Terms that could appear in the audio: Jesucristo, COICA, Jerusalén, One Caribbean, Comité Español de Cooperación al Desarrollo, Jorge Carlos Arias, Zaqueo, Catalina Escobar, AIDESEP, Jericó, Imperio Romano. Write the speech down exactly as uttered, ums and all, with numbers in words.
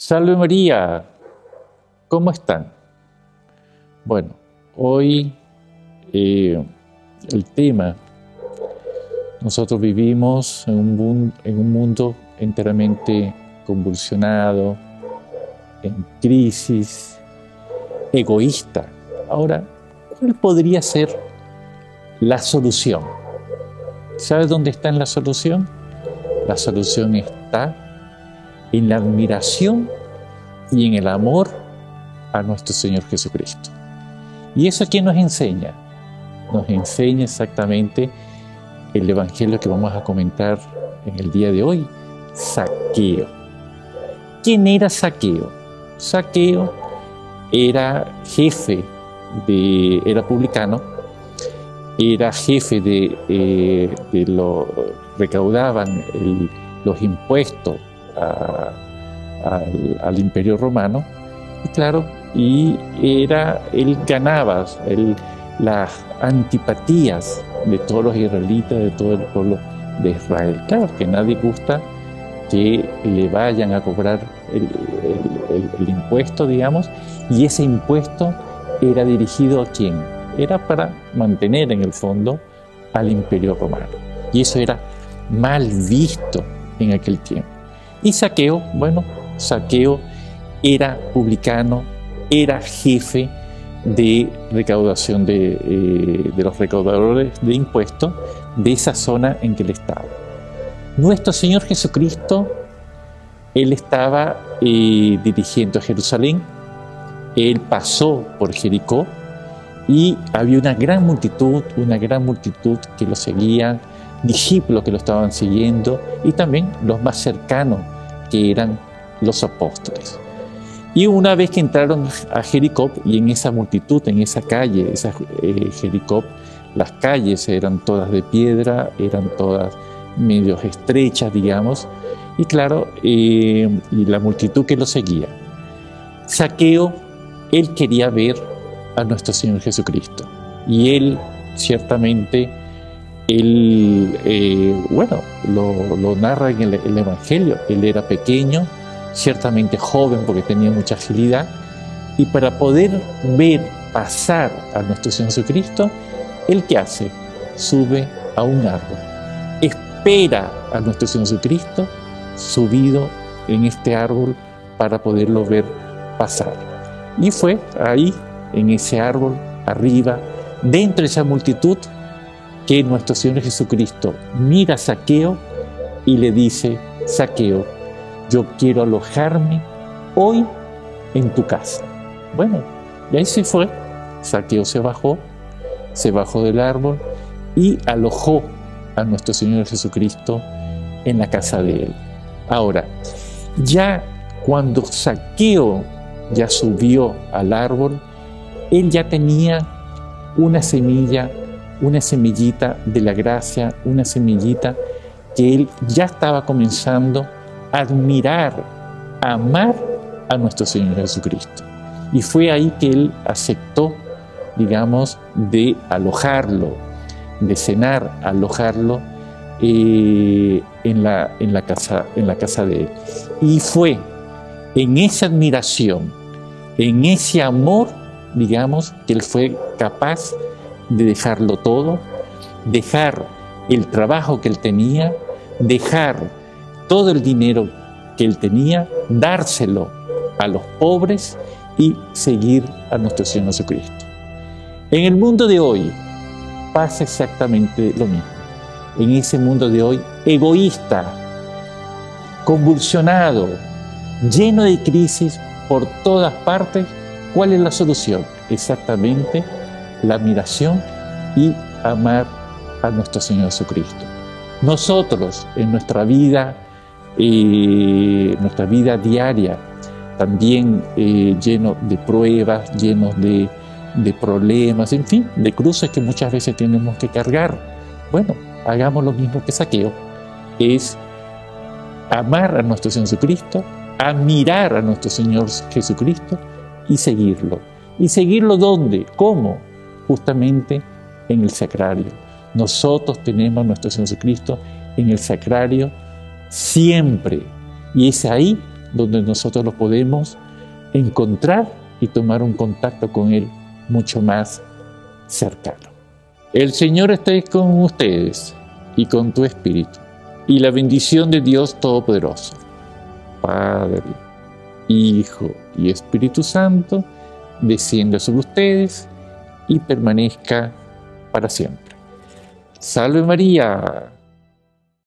Salve María, ¿cómo están? Bueno, hoy eh, el tema, nosotros vivimos en un mundo, en un mundo enteramente convulsionado, en crisis, egoísta. Ahora, ¿cuál podría ser la solución? ¿Sabes dónde está la solución? La solución está en la admiración y en el amor a nuestro Señor Jesucristo. ¿Y eso qué nos enseña? Nos enseña exactamente el Evangelio que vamos a comentar en el día de hoy, Zaqueo. ¿Quién era Zaqueo? Zaqueo era jefe, de, era publicano, era jefe de, eh, de lo recaudaban el, los impuestos a, a, al Imperio Romano, y claro, y era, él ganaba él, las antipatías de todos los israelitas, de todo el pueblo de Israel. Claro que nadie gusta que le vayan a cobrar el, el, el, el impuesto, digamos, y ese impuesto era dirigido a quién? Era para mantener en el fondo al Imperio Romano. Y eso era mal visto en aquel tiempo. Y Zaqueo, bueno, Zaqueo era publicano, era jefe de recaudación de, eh, de los recaudadores de impuestos de esa zona en que él estaba. Nuestro Señor Jesucristo, Él estaba eh, dirigiendo a Jerusalén, Él pasó por Jericó y había una gran multitud, una gran multitud que lo seguía, discípulos que lo estaban siguiendo y también los más cercanos que eran los apóstoles. Y una vez que entraron a Jericó y en esa multitud, en esa calle, esa, eh, Jericó, las calles eran todas de piedra, eran todas medios estrechas, digamos, y claro, eh, y la multitud que lo seguía. Zaqueo, él quería ver a nuestro Señor Jesucristo y él ciertamente, él, eh, bueno, lo, lo narra en el, el Evangelio, él era pequeño, ciertamente joven porque tenía mucha agilidad, y para poder ver pasar a nuestro Señor Jesucristo, él ¿qué hace? Sube a un árbol. Espera a nuestro Señor Jesucristo subido en este árbol para poderlo ver pasar. Y fue ahí, en ese árbol, arriba, dentro de esa multitud, que nuestro Señor Jesucristo mira a Zaqueo y le dice: Zaqueo, yo quiero alojarme hoy en tu casa. Bueno, y ahí se fue. Zaqueo se bajó, se bajó del árbol y alojó a nuestro Señor Jesucristo en la casa de Él. Ahora, ya cuando Zaqueo ya subió al árbol, él ya tenía una semilla, una semillita de la gracia, una semillita que él ya estaba comenzando a admirar, a amar a nuestro Señor Jesucristo. Y fue ahí que él aceptó, digamos, de alojarlo, de cenar, alojarlo eh, en, la, en, la casa, en la casa de él. Y fue en esa admiración, en ese amor, digamos, que él fue capaz de dejarlo todo, dejar el trabajo que él tenía, dejar todo el dinero que él tenía, dárselo a los pobres y seguir a nuestro Señor Jesucristo. En el mundo de hoy pasa exactamente lo mismo. En ese mundo de hoy, egoísta, convulsionado, lleno de crisis por todas partes, ¿cuál es la solución? Exactamente la admiración y amar a nuestro Señor Jesucristo. Nosotros, en nuestra vida, eh, nuestra vida diaria, también eh, lleno de pruebas, llenos de de problemas, en fin, de cruces que muchas veces tenemos que cargar. Bueno, hagamos lo mismo que Zaqueo, es amar a nuestro Señor Jesucristo, admirar a nuestro Señor Jesucristo y seguirlo. ¿Y seguirlo dónde? ¿Cómo? Justamente en el Sagrario. Nosotros tenemos a nuestro Señor Jesucristo en el Sagrario siempre, y es ahí donde nosotros lo podemos encontrar y tomar un contacto con Él mucho más cercano. El Señor esté con ustedes y con tu espíritu, y la bendición de Dios Todopoderoso, Padre, Hijo y Espíritu Santo, descienda sobre ustedes y permanezca para siempre. ¡Salve María!